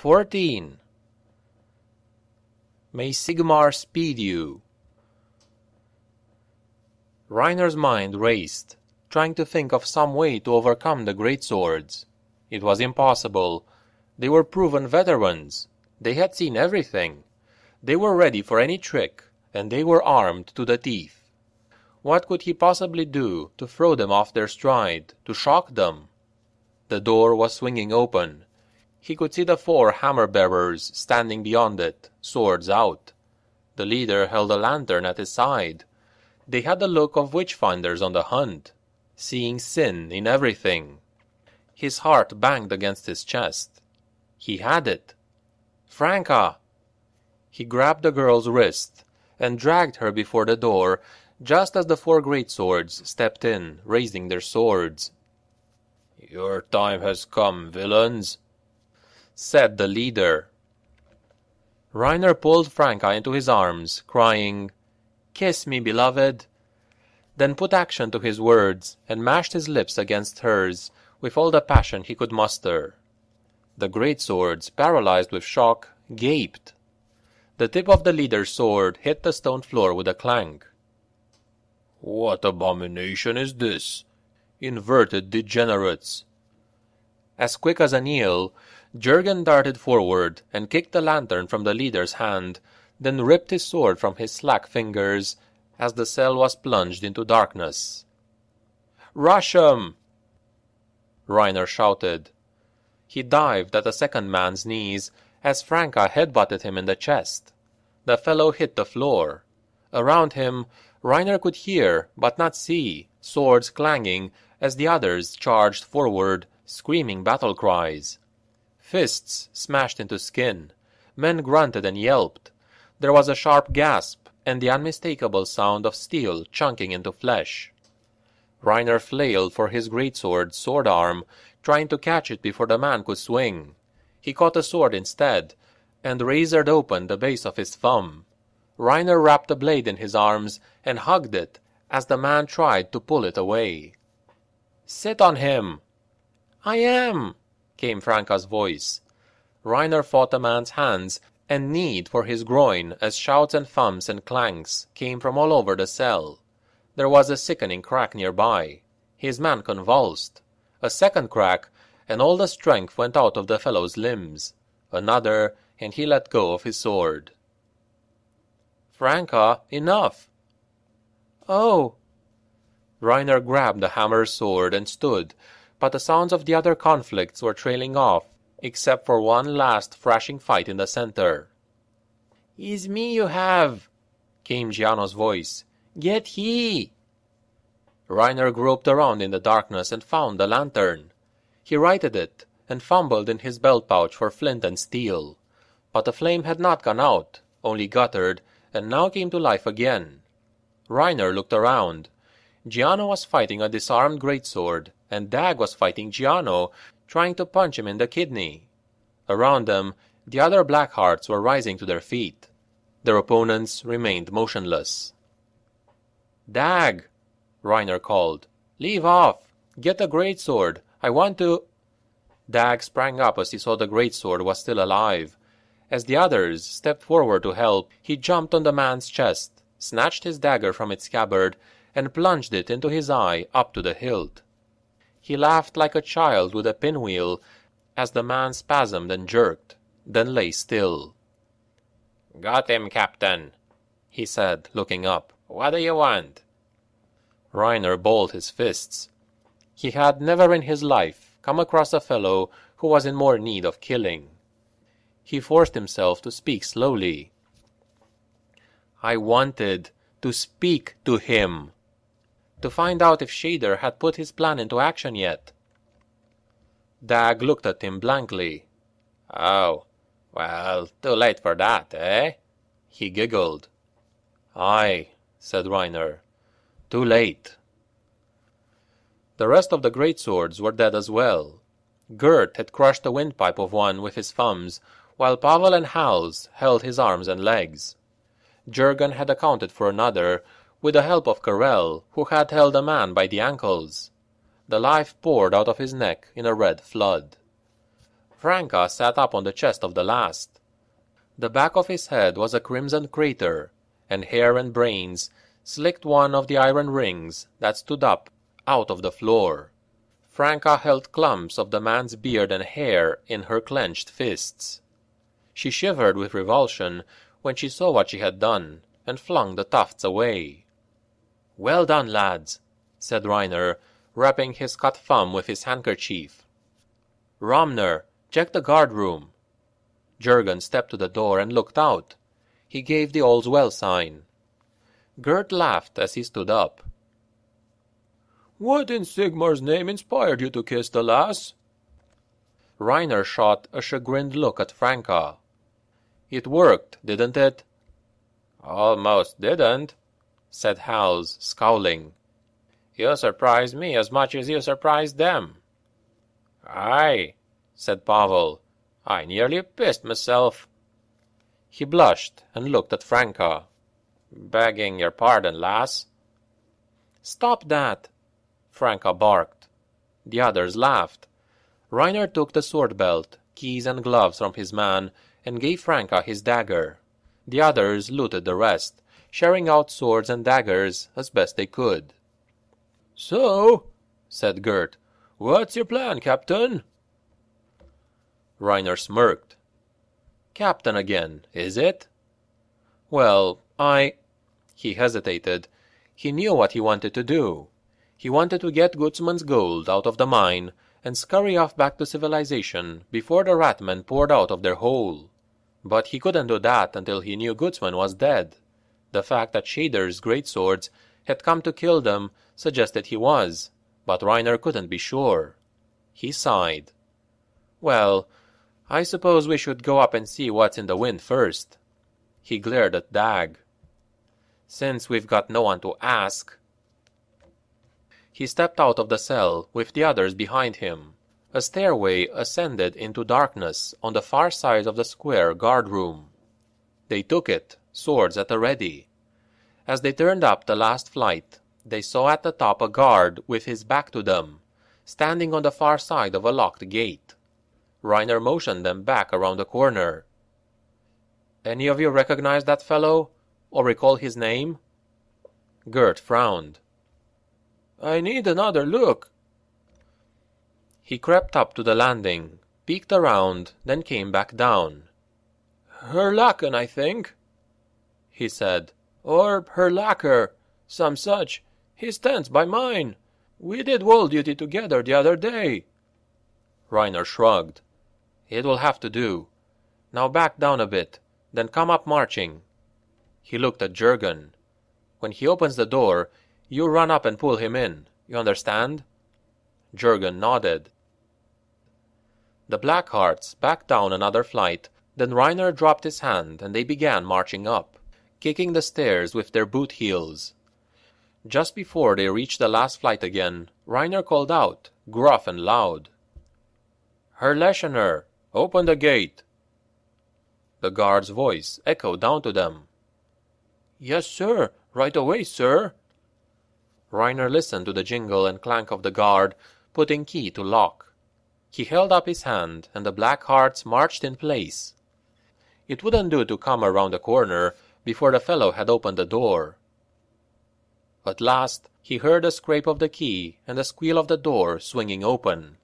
14. May Sigmar speed you. Reiner's mind raced, trying to think of some way to overcome the great swords. It was impossible. They were proven veterans. They had seen everything. They were ready for any trick, and they were armed to the teeth. What could he possibly do to throw them off their stride, to shock them? The door was swinging open. He could see the four hammer-bearers standing beyond it, swords out. The leader held a lantern at his side. They had the look of witch-finders on the hunt, seeing sin in everything. His heart banged against his chest. He had it. Franca! He grabbed the girl's wrist and dragged her before the door, just as the four greatswords stepped in, raising their swords. "Your time has come, villains," said the leader. Reiner pulled Franca into his arms, crying, "Kiss me, beloved," then put action to his words and mashed his lips against hers with all the passion he could muster. The greatswords, paralyzed with shock, gaped. The tip of the leader's sword hit the stone floor with a clank. "What abomination is this? Inverted degenerates!" As quick as an eel, Jurgen darted forward and kicked the lantern from the leader's hand, then ripped his sword from his slack fingers as the cell was plunged into darkness. "Rush 'em!" Reiner shouted. He dived at the second man's knees as Franca headbutted him in the chest. The fellow hit the floor. Around him, Reiner could hear, but not see, swords clanging as the others charged forward, screaming battle cries. Fists smashed into skin. Men grunted and yelped. There was a sharp gasp and the unmistakable sound of steel chunking into flesh. Reiner flailed for his greatsword sword arm, trying to catch it before the man could swing. He caught a sword instead, and razored open the base of his thumb. Reiner wrapped the blade in his arms and hugged it as the man tried to pull it away. "Sit on him!" "I am!" came Franca's voice. Reiner fought the man's hands and kneed for his groin as shouts and thumps and clanks came from all over the cell. There was a sickening crack nearby. His man convulsed. A second crack, and all the strength went out of the fellow's limbs. Another, and he let go of his sword. "Franca, enough!" "Oh!" Reiner grabbed the hammer's sword and stood, but the sounds of the other conflicts were trailing off, except for one last thrashing fight in the center. "Is me you have," came Giano's voice. "Get he!" Reiner groped around in the darkness and found the lantern. He righted it and fumbled in his belt pouch for flint and steel. But the flame had not gone out, only guttered, and now came to life again. Reiner looked around. Giano was fighting a disarmed greatsword, and Dag was fighting Giano, trying to punch him in the kidney. Around them, the other Blackhearts were rising to their feet. Their opponents remained motionless. "Dag!" Reiner called. "Leave off! Get the greatsword! I want to—" Dag sprang up as he saw the greatsword was still alive. As the others stepped forward to help, he jumped on the man's chest, snatched his dagger from its scabbard, and plunged it into his eye up to the hilt. He laughed like a child with a pinwheel as the man spasmed and jerked, then lay still. "Got him, Captain," he said, looking up. "What do you want?" Reiner balled his fists. He had never in his life come across a fellow who was in more need of killing. He forced himself to speak slowly. "I wanted to speak to him, to find out if Schaeder had put his plan into action yet." Dag looked at him blankly. "Oh, well, too late for that, eh?" he giggled. "Aye," said Reiner. "Too late." The rest of the greatswords were dead as well. Gert had crushed the windpipe of one with his thumbs, while Pavel and Hals held his arms and legs. Jurgen had accounted for another, with the help of Carell, who had held a man by the ankles. The life poured out of his neck in a red flood. Franca sat up on the chest of the last. The back of his head was a crimson crater, and hair and brains slicked one of the iron rings that stood up out of the floor. Franca held clumps of the man's beard and hair in her clenched fists. She shivered with revulsion when she saw what she had done, and flung the tufts away. "Well done, lads," said Reiner, wrapping his cut thumb with his handkerchief. "Romner, check the guard room." Jurgen stepped to the door and looked out. He gave the all's well sign. Gert laughed as he stood up. "What in Sigmar's name inspired you to kiss the lass?" Reiner shot a chagrined look at Franca. "It worked, didn't it?" "Almost didn't," said Hals, scowling. "You surprised me as much as you surprised them." "Aye," said Pavel. "I nearly pissed myself." He blushed and looked at Franca. "Begging your pardon, lass." "Stop that!" Franca barked. The others laughed. Reiner took the sword belt, keys and gloves from his man, and gave Franca his dagger. The others looted the rest, sharing out swords and daggers as best they could. "So," said Gert, "what's your plan, Captain?" Reiner smirked. "Captain again, is it? Well, I—" He hesitated. He knew what he wanted to do. He wanted to get Gutzmann's gold out of the mine and scurry off back to civilization before the ratmen poured out of their hole. But he couldn't do that until he knew Gutzmann was dead. The fact that Schaeder's great swords had come to kill them suggested he was, but Reiner couldn't be sure. He sighed. "Well, I suppose we should go up and see what's in the wind first." He glared at Dag. "Since we've got no one to ask—" He stepped out of the cell, with the others behind him. A stairway ascended into darkness on the far side of the square guard room. They took it, swords at the ready. As they turned up the last flight, they saw at the top a guard with his back to them, standing on the far side of a locked gate. Reiner motioned them back around the corner. "Any of you recognize that fellow, or recall his name?" Gert frowned. "I need another look." He crept up to the landing, peeked around, then came back down. "Herlaken, I think," he said, "or Herlaker, some such. He stands by mine. We did wall duty together the other day." Reiner shrugged. "It will have to do. Now back down a bit, then come up marching." He looked at Jurgen. "When he opens the door, you run up and pull him in. You understand?" Jurgen nodded. The Blackhearts backed down another flight, then Reiner dropped his hand and they began marching up, kicking the stairs with their boot heels. Just before they reached the last flight again, Reiner called out, gruff and loud, "Herr Leschener, open the gate!" The guard's voice echoed down to them. "Yes, sir. Right away, sir." Reiner listened to the jingle and clank of the guard, putting key to lock. He held up his hand, and the Blackhearts marched in place. It wouldn't do to come around the corner before the fellow had opened the door. At last he heard a scrape of the key and a squeal of the door swinging open.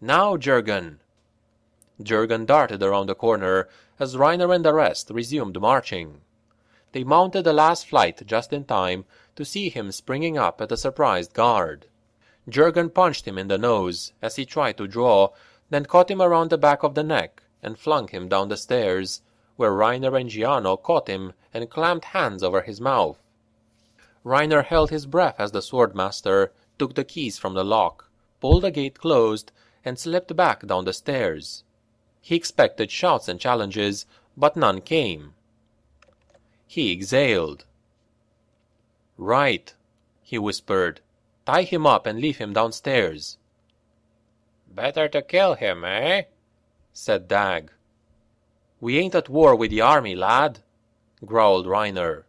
"Now, Jurgen!" Jurgen darted around the corner as Reiner and the rest resumed marching. They mounted the last flight just in time to see him springing up at the surprised guard. Jurgen punched him in the nose as he tried to draw, then caught him around the back of the neck and flung him down the stairs, where Reiner and Giano caught him and clamped hands over his mouth. Reiner held his breath as the swordmaster took the keys from the lock, pulled the gate closed, and slipped back down the stairs. He expected shouts and challenges, but none came. He exhaled. "Right," he whispered. "Tie him up and leave him downstairs." "Better to kill him, eh?" said Dag. "We ain't at war with the army, lad," growled Reiner.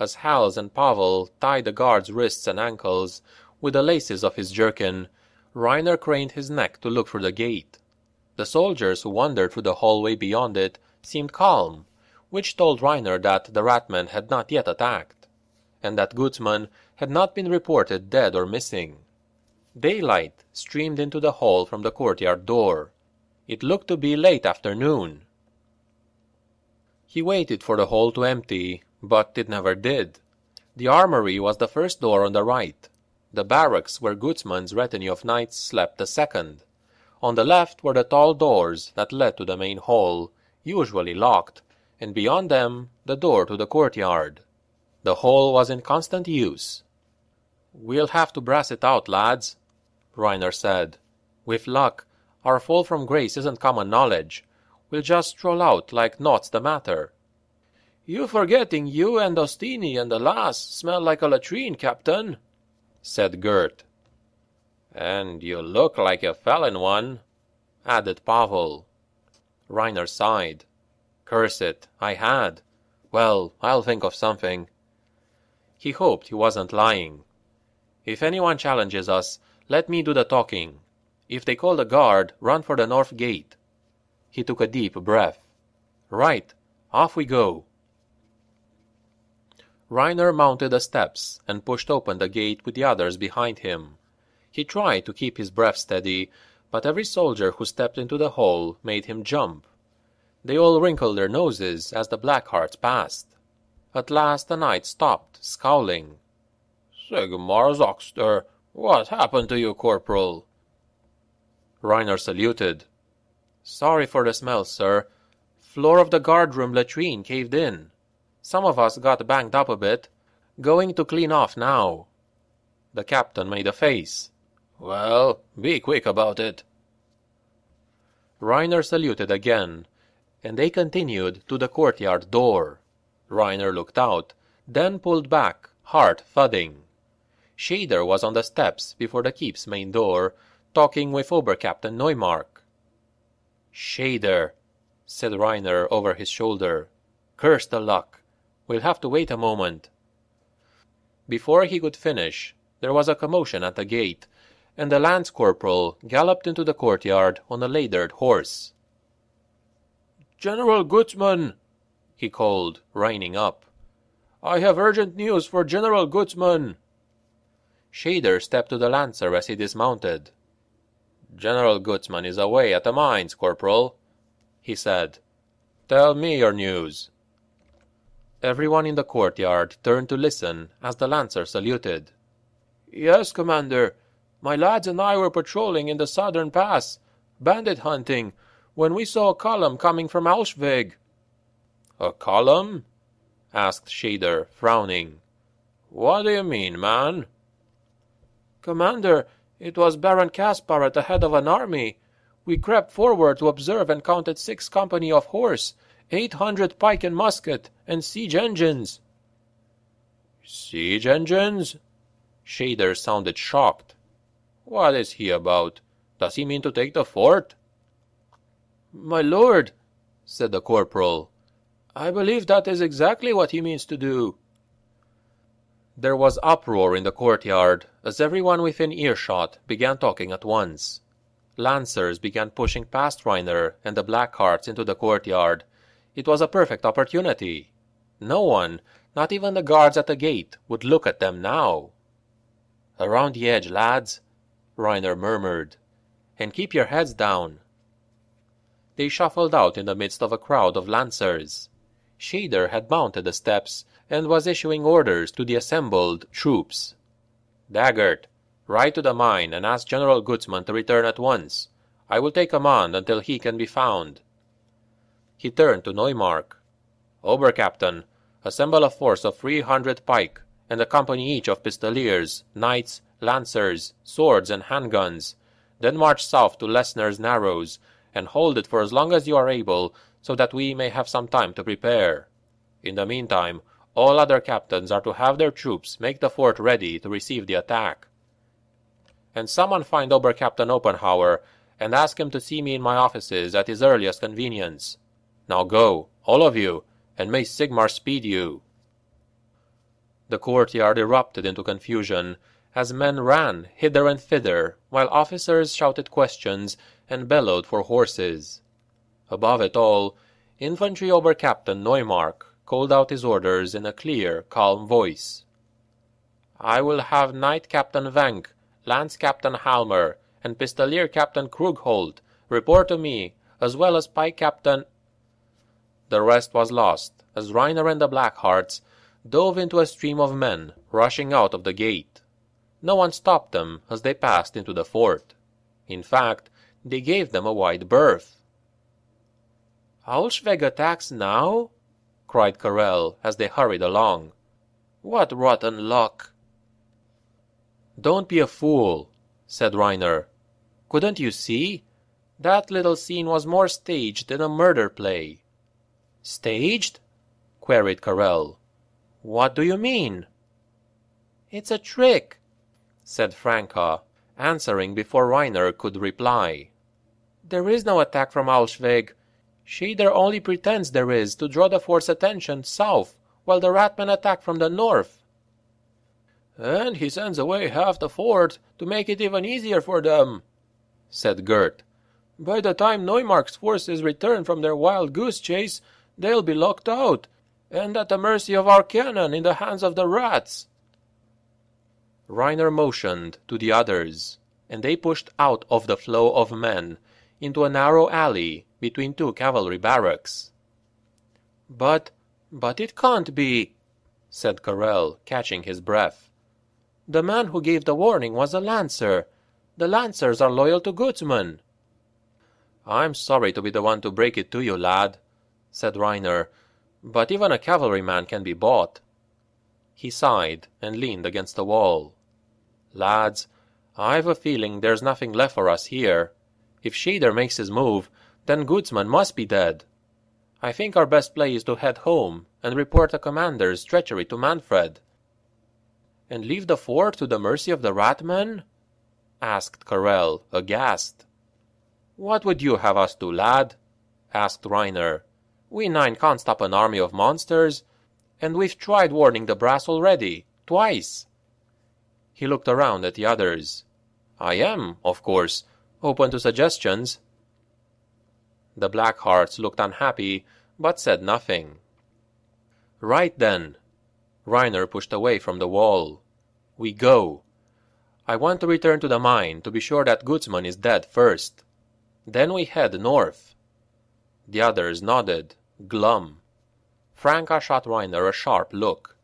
As Hals and Pavel tied the guard's wrists and ankles with the laces of his jerkin, Reiner craned his neck to look through the gate. The soldiers who wandered through the hallway beyond it seemed calm, which told Reiner that the ratmen had not yet attacked, and that Gutzmann had not been reported dead or missing. Daylight streamed into the hall from the courtyard door. It looked to be late afternoon. He waited for the hall to empty, but it never did. The armory was the first door on the right. The barracks where Gutzmann's retinue of knights slept the second. On the left were the tall doors that led to the main hall, usually locked, and beyond them the door to the courtyard. The hall was in constant use. "We'll have to brass it out, lads," Reiner said. "With luck, our fall from grace isn't common knowledge. We'll just stroll out like naught's the matter." "You're forgetting you and Ostini and the lass smell like a latrine, Captain," said Gert. "And you look like a felon one," added Pavel. Reiner sighed. "Curse it, I had. Well, I'll think of something." He hoped he wasn't lying. "If anyone challenges us, let me do the talking. If they call the guard, run for the north gate." He took a deep breath. "Right, off we go." Reiner mounted the steps and pushed open the gate with the others behind him. He tried to keep his breath steady, but every soldier who stepped into the hall made him jump. They all wrinkled their noses as the Blackhearts passed. At last the knight stopped, scowling. "Sigmar Zoxter, what happened to you, Corporal?" Reiner saluted. "Sorry for the smell, sir. Floor of the guardroom latrine caved in. Some of us got banged up a bit. Going to clean off now." The captain made a face. "Well, be quick about it." Reiner saluted again, and they continued to the courtyard door. Reiner looked out, then pulled back, heart thudding. Schaeder was on the steps before the keep's main door, talking with Ober-Captain Neumark. "Schaeder," said Reiner over his shoulder. "Curse the luck. We'll have to wait a moment." Before he could finish, there was a commotion at the gate, and the lance corporal galloped into the courtyard on a lathered horse. "General Gutzmann," he called, reining up. "I have urgent news for General Gutzmann." Schaeder stepped to the lancer as he dismounted. "General Gutzmann is away at the mines, Corporal," he said. "Tell me your news." Everyone in the courtyard turned to listen as the lancer saluted. "Yes, Commander. My lads and I were patrolling in the southern pass, bandit hunting, when we saw a column coming from Alschwig." "A column?" asked Schaeder, frowning. "What do you mean, man?" "Commander, it was Baron Caspar at the head of an army. We crept forward to observe and counted 6 company of horse, 800 pike and musket, and siege engines." "Siege engines?" Schaeder sounded shocked. "What is he about? Does he mean to take the fort?" "My lord," said the corporal, "I believe that is exactly what he means to do." There was uproar in the courtyard, as everyone within earshot began talking at once. Lancers began pushing past Reiner and the Blackhearts into the courtyard. It was a perfect opportunity. No one, not even the guards at the gate, would look at them now. "Around the edge, lads," Reiner murmured, "and keep your heads down." They shuffled out in the midst of a crowd of lancers. Schaeder had mounted the steps and was issuing orders to the assembled troops. "Daggert, ride to the mine and ask General Gutzmann to return at once. I will take command until he can be found." He turned to Neumark. "Oberkaptain, assemble a force of 300 pike and a company each of pistoliers, knights, lancers, swords, and handguns. Then march south to Lesner's narrows and hold it for as long as you are able, so that we may have some time to prepare. In the meantime, all other captains are to have their troops make the fort ready to receive the attack. And someone find Ober-Captain Oppenhauer and ask him to see me in my offices at his earliest convenience. Now go, all of you, and may Sigmar speed you." The courtyard erupted into confusion, as men ran hither and thither, while officers shouted questions and bellowed for horses. Above it all, Infantry Ober-Captain Neumark called out his orders in a clear, calm voice. "I will have Knight-Captain Venk, Lance-Captain Halmer, and Pistolier-Captain Krughold report to me, as well as Pike-Captain—" The rest was lost, as Reiner and the Blackhearts dove into a stream of men, rushing out of the gate. No one stopped them as they passed into the fort. In fact, they gave them a wide berth. "Alschweg attacks now?" cried Carell as they hurried along. "What rotten luck!" "Don't be a fool," said Reiner. "Couldn't you see? That little scene was more staged than a murder play." "Staged?" queried Carell. "What do you mean?" "It's a trick," said Franca, answering before Reiner could reply. "There is no attack from Aulsweg. Schaeder only pretends there is to draw the force's attention south, while the Ratmen attack from the north." "And he sends away half the fort to make it even easier for them," said Gert. "By the time Neumark's forces return from their wild goose chase, they'll be locked out, and at the mercy of our cannon in the hands of the rats." Reiner motioned to the others, and they pushed out of the flow of men into a narrow alley between two cavalry barracks. But it can't be," said Carell, catching his breath. "The man who gave the warning was a lancer. The lancers are loyal to Gutzmann." "I'm sorry to be the one to break it to you, lad," said Reiner, "but even a cavalryman can be bought." He sighed and leaned against the wall. "Lads, I've a feeling there's nothing left for us here. If Schaeder makes his move, then Gutzmann must be dead. I think our best play is to head home and report the commander's treachery to Manfred." "And leave the fort to the mercy of the ratmen?" asked Carell, aghast. "What would you have us do, lad?" asked Reiner. "We nine can't stop an army of monsters, and we've tried warning the brass already, twice." He looked around at the others. "I am, of course, open to suggestions." The Blackhearts looked unhappy, but said nothing. "Right then." Reiner pushed away from the wall. "We go. I want to return to the mine to be sure that Gutzmann is dead first. Then we head north." The others nodded, glum. Franca shot Reiner a sharp look.